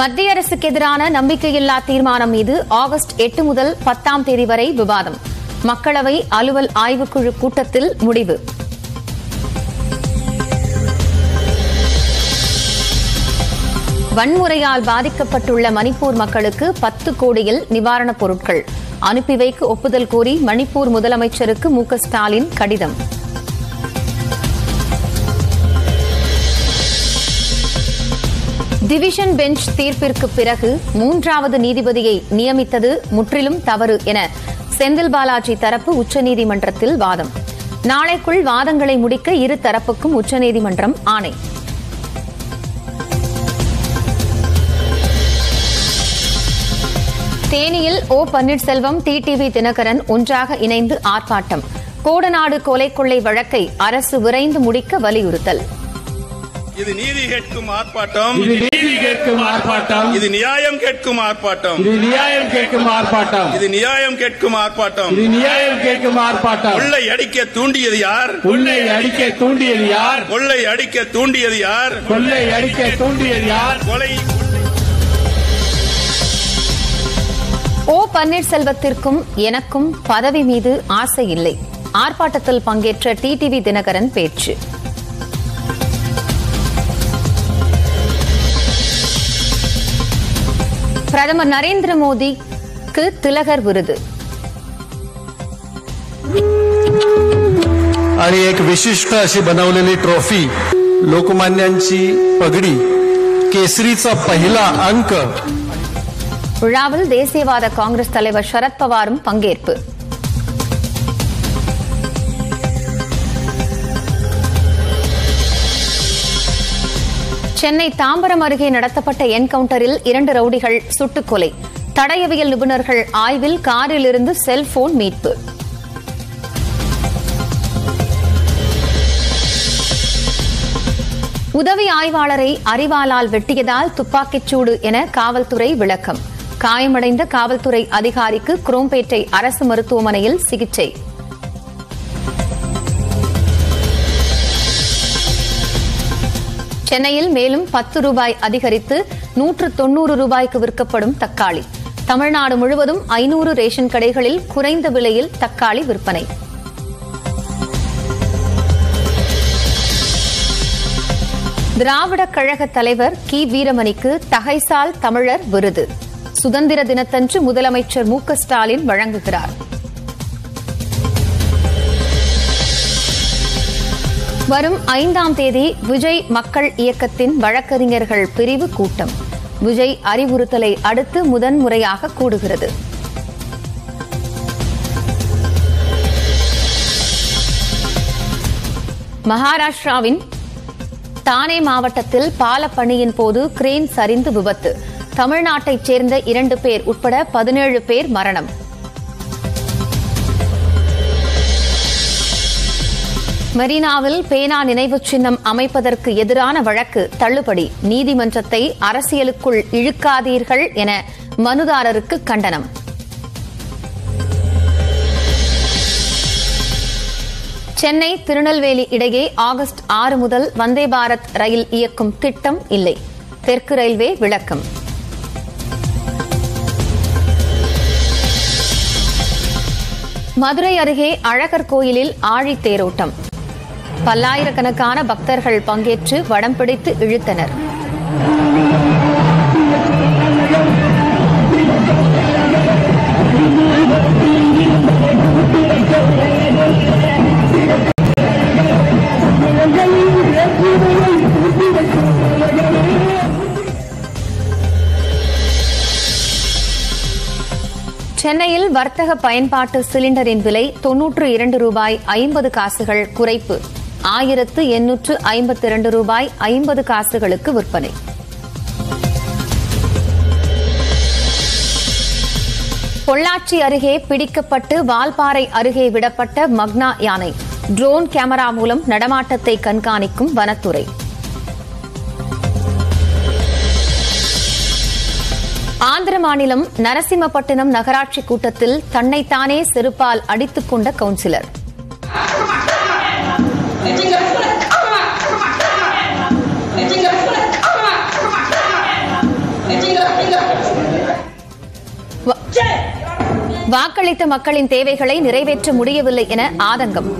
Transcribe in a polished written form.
மத்திய அரசுக்கு எதிரான நம்பிக்கையில்லா தீர்மானம் மீது ஆகஸ்ட் 8 முதல் 10ஆம் தேதி வரை விவாதம். மக்களவை அலுவல் ஆய்வுக்குழு கூட்டத்தில் முடிவு. வன்முறையால் பாதிக்கப்பட்டுள்ள மணிப்பூர் மக்களுக்கு 10 கோடியில் நிவாரணப் பொருட்கள் அனுப்பி வைக்க ஒப்புதல் கோரி மணிப்பூர் முதலமைச்சருக்கு மு க ஸ்டாலின் கடிதம். டிவிஷன் பெஞ்ச் தீர்ப்பிற்கு பிறகு 3வது நீதிபதியை நியமித்தது முற்றிலும் தவறு என செந்தில் பாலாஜி தரப்பு உச்சநீதிமன்றத்தில் வாதம். நாளைக்குள் வாதங்களை முடிக்க இரு தரப்புக்கும் உச்சநீதிமன்றம் ஆணை. தேனியில் ஓ பன்னீர்செல்வம், டிடிவி தினகரன் ஒன்றாக இணைந்து ஆர்ப்பாட்டம். கோடநாடு கொலை கொள்ளை வழக்கை அரசு விரைந்து முடிக்க வலியுறுத்தல். இது நீதி கேட்கும் ஆர்ப்பாட்டம், இது நியாயம் கேட்கும் ஆர்ப்பாட்டம், இது நியாயம் கேட்கும் ஆர்ப்பாட்டம், இது நியாயம் கேட்கும் ஆர்ப்பாட்டம், இது நியாயம் கேட்கும் ஆர்ப்பாட்டம். கொள்ளை அடிக்க தூண்டியது யார்? கொள்ளை அடிக்க தூண்டியது யார்? கொள்ளை அடிக்க தூண்டியது யார்? கொள்ளை அடிக்க தூண்டியது யார்? கொலை. ஓ பன்னீர்செல்வத்திற்கும் எனக்கும் பதவி மீது ஆசை இல்லை, ஆர்ப்பாட்டத்தில் பங்கேற்ற டிடிவி தினகரன் பேச்சு. பிரதமர் நரேந்திர மோடிக்கு திலகர் விருது. आणि एक विशिष्ट अशी बनवलेली ट्रॉफी, लोकमान्यांची पगडी, केसरीचा पहिला अंक. விழாவில் தேசியவாத காங்கிரஸ் தலைவர் சரத்பவாரும் பங்கேற்பு. சென்னை தாம்பரம் அருகே நடத்தப்பட்ட என்கவுண்டரில் 2 ரவுடிகள் சுட்டுக்கொலை. தடயவியல் நிபுணர்கள் ஆய்வில் காரிலிருந்து செல்போன் மீட்பு. உதவி ஆய்வாளரை அரிவாளால் வெட்டியதால் துப்பாக்கிச்சூடு என காவல்துறை விளக்கம். காயமடைந்த காவல்துறை அதிகாரிக்கு குரோம்பேட்டை அரசு மருத்துவமனையில் சிகிச்சை. சென்னையில் மேலும் 10 ரூபாய் அதிகரித்து 190 ரூபாய்க்கு விற்கப்படும் தக்காளி. தமிழ்நாடு முழுவதும் 500 ரேஷன் கடைகளில் குறைந்த விலையில் தக்காளி விற்பனை. திராவிட கழக தலைவர் கி. வீரமணிக்கு தகைசால் தமிழர் விருது சுதந்திர தினத்தன்று முதலமைச்சர் மு. க. ஸ்டாலின் வழங்குகிறார். வரும் 5ஆம் தேதி விஜய் மக்கள் இயக்கத்தின் வழக்கறிஞர்கள் பிரிவு கூட்டம். விஜய் அறிவுறுத்தலை அடுத்து முதன்முறையாக கூடுகிறது. மகாராஷ்டிராவின் தானே மாவட்டத்தில் பாலப்பணியின் போது கிரேன் சரிந்து விபத்து. தமிழ்நாட்டைச் சேர்ந்த 2 பேர் உட்பட 17 பேர் மரணம். மெரினாவில் பேனா நினைவு சின்னம் அமைப்பதற்கு எதிரான வழக்கு தள்ளுபடி. நீதிமன்றத்தை அரசியலுக்குள் இழுக்காதீர்கள் என மனுதாரருக்கு கண்டனம். சென்னை திருநெல்வேலி இடையே ஆகஸ்ட் 6 முதல் வந்தே பாரத் ரயில் இயக்கும் திட்டம் இல்லை. தெற்கு ரயில்வே விளக்கம். மதுரை அருகே அழகர் கோயிலில் ஆழி தேரோட்டம். பல்லாயிரக்கணக்கான பக்தர்கள் பங்கேற்று வடம் பிடித்து இழுத்தனர். சென்னையில் வர்த்தக பயன்பாட்டு சிலிண்டரின் விலை 92 ரூபாய் 50 காசுகள் குறைப்பு. 1852 ரூபாய் 50 காசுகளுக்கு விற்பனை. பொள்ளாச்சி அருகே பிடிக்கப்பட்டு வால்பாறை அருகே விடப்பட்ட மக்னா யானை. ட்ரோன் கேமரா மூலம் நடமாட்டத்தை கண்காணிக்கும் வனத்துறை. ஆந்திர மாநிலம் நரசிம்மப்பட்டினம் நகராட்சி கூட்டத்தில் தன்னைத்தானே செருப்பால் அடித்துக் கொண்ட கவுன்சிலர். வாக்களித்த மக்களின் தேவைகளை நிறைவேற்ற முடியவில்லை என ஆதங்கம்.